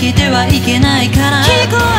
きてはいけないから。